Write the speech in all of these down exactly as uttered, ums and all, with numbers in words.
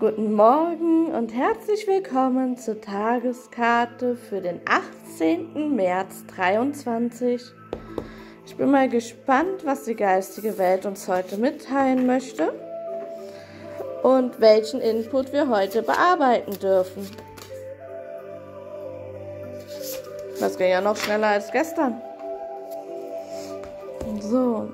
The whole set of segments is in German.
Guten Morgen und herzlich willkommen zur Tageskarte für den achtzehnten März zweitausenddreiundzwanzig. Ich bin mal gespannt, was die geistige Welt uns heute mitteilen möchte und welchen Input wir heute bearbeiten dürfen. Das ging ja noch schneller als gestern. So.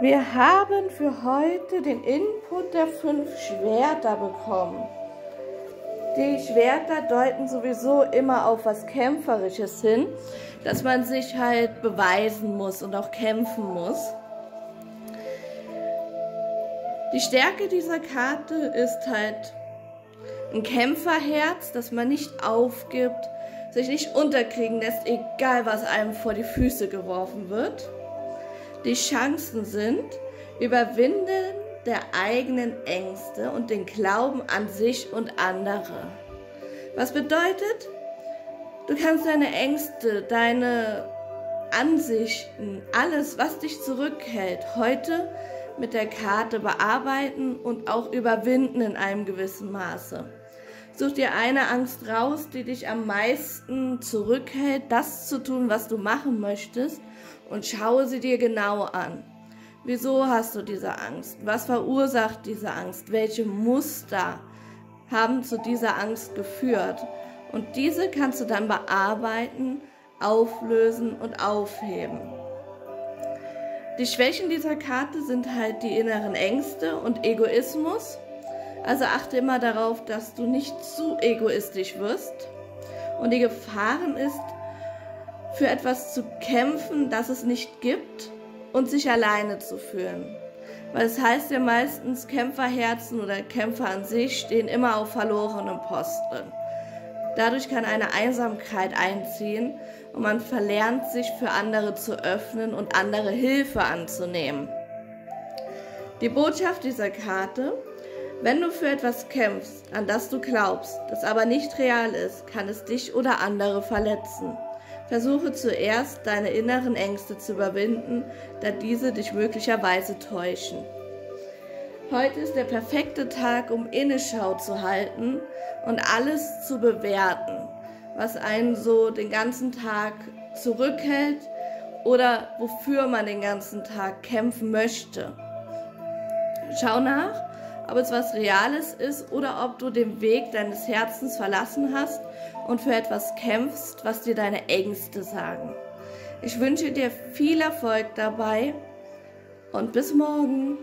Wir haben für heute den Input der fünf Schwerter bekommen. Die Schwerter deuten sowieso immer auf was Kämpferisches hin, dass man sich halt beweisen muss und auch kämpfen muss. Die Stärke dieser Karte ist halt ein Kämpferherz, dass man nicht aufgibt, sich nicht unterkriegen lässt, egal was einem vor die Füße geworfen wird. Die Chancen sind Überwinden der eigenen Ängste und den Glauben an sich und andere. Was bedeutet? Du kannst deine Ängste, deine Ansichten, alles, was dich zurückhält, heute mit der Karte bearbeiten und auch überwinden in einem gewissen Maße. Such dir eine Angst raus, die dich am meisten zurückhält, das zu tun, was du machen möchtest, und schaue sie dir genau an. Wieso hast du diese Angst? Was verursacht diese Angst? Welche Muster haben zu dieser Angst geführt? Und diese kannst du dann bearbeiten, auflösen und aufheben. Die Schwächen dieser Karte sind halt die inneren Ängste und Egoismus. Also achte immer darauf, dass du nicht zu egoistisch wirst. Und die Gefahren ist, für etwas zu kämpfen, das es nicht gibt, und sich alleine zu fühlen. Weil es heißt ja meistens, Kämpferherzen oder Kämpfer an sich stehen immer auf verlorenem Posten. Dadurch kann eine Einsamkeit einziehen und man verlernt, sich für andere zu öffnen und andere Hilfe anzunehmen. Die Botschaft dieser Karte: Wenn du für etwas kämpfst, an das du glaubst, das aber nicht real ist, kann es dich oder andere verletzen. Versuche zuerst, deine inneren Ängste zu überwinden, da diese dich möglicherweise täuschen. Heute ist der perfekte Tag, um Innenschau zu halten und alles zu bewerten, was einen so den ganzen Tag zurückhält oder wofür man den ganzen Tag kämpfen möchte. Schau nach, ob es was Reales ist oder ob du den Weg deines Herzens verlassen hast und für etwas kämpfst, was dir deine Ängste sagen. Ich wünsche dir viel Erfolg dabei und bis morgen.